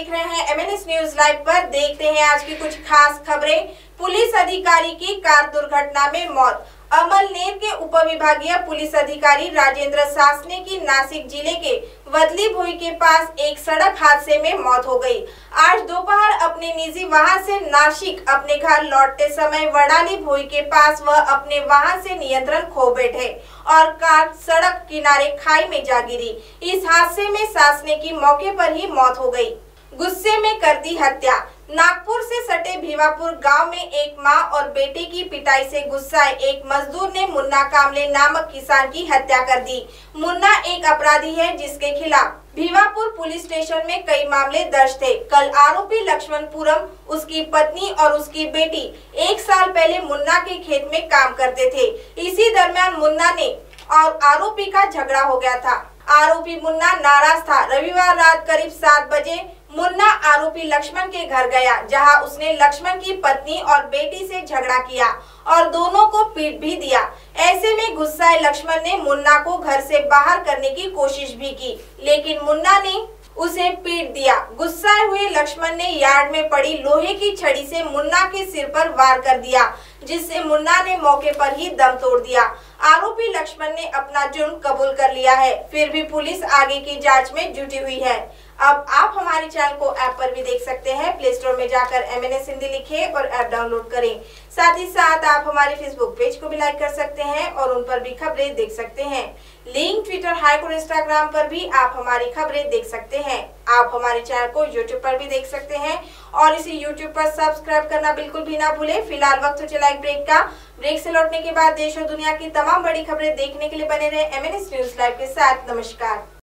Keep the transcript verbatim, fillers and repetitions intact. देख रहे हैं एमएनएस न्यूज लाइव पर। देखते हैं आज की कुछ खास खबरें। पुलिस अधिकारी की कार दुर्घटना में मौत। अमलनेर के उपविभागीय पुलिस अधिकारी राजेंद्र सासने की नासिक जिले के वडाली भोई के पास एक सड़क हादसे में मौत हो गई। आज दोपहर अपने निजी वाहन से नासिक अपने घर लौटते समय वडाली भोई के पास वह अपने वाहन से नियंत्रण खो बैठे और कार सड़क किनारे खाई में जा गिरी। इस हादसे में सासने की मौके पर ही मौत हो गई। गुस्से में कर दी हत्या। नागपुर से सटे भीवापुर गांव में एक मां और बेटे की पिटाई से गुस्साए एक मजदूर ने मुन्ना कामले नामक किसान की हत्या कर दी। मुन्ना एक अपराधी है जिसके खिलाफ भीवापुर पुलिस स्टेशन में कई मामले दर्ज थे। कल आरोपी लक्ष्मणपुरम, उसकी पत्नी और उसकी बेटी एक साल पहले मुन्ना के खेत में काम करते थे। इसी दरमियान मुन्ना ने और आरोपी का झगड़ा हो गया था। आरोपी मुन्ना नाराज था। रविवार रात करीब सात बजे मुन्ना आरोपी लक्ष्मण के घर गया, जहां उसने लक्ष्मण की पत्नी और बेटी से झगड़ा किया और दोनों को पीट भी दिया। ऐसे में गुस्साए लक्ष्मण ने मुन्ना को घर से बाहर करने की कोशिश भी की, लेकिन मुन्ना ने उसे पीट दिया। गुस्साए हुए लक्ष्मण ने यार्ड में पड़ी लोहे की छड़ी से मुन्ना के सिर पर वार कर दिया, जिससे मुन्ना ने मौके पर ही दम तोड़ दिया। आरोपी लक्ष्मण ने अपना जुर्म कबूल कर लिया है, फिर भी पुलिस आगे की जांच में जुटी हुई है। अब आप हमारे चैनल को ऐप पर भी देख सकते हैं। प्ले स्टोर में जाकर एमएनएस हिंदी लिखे और ऐप डाउनलोड करें। साथ ही साथ आप हमारे फेसबुक पेज को भी लाइक कर सकते हैं और उन पर भी खबरें देख सकते हैं। लिंक ट्विटर, हाइक और इंस्टाग्राम पर भी आप हमारी खबरें देख सकते हैं। आप हमारे चैनल को यूट्यूब पर भी देख सकते हैं और इसे यूट्यूब पर सब्सक्राइब करना बिल्कुल भी ना भूले। फिलहाल वक्त हो चला एक ब्रेक का। ब्रेक से लौटने के बाद देश और दुनिया की तमाम बड़ी खबरें देखने के लिए बने रहे एमएनएस न्यूज लाइव के साथ। नमस्कार।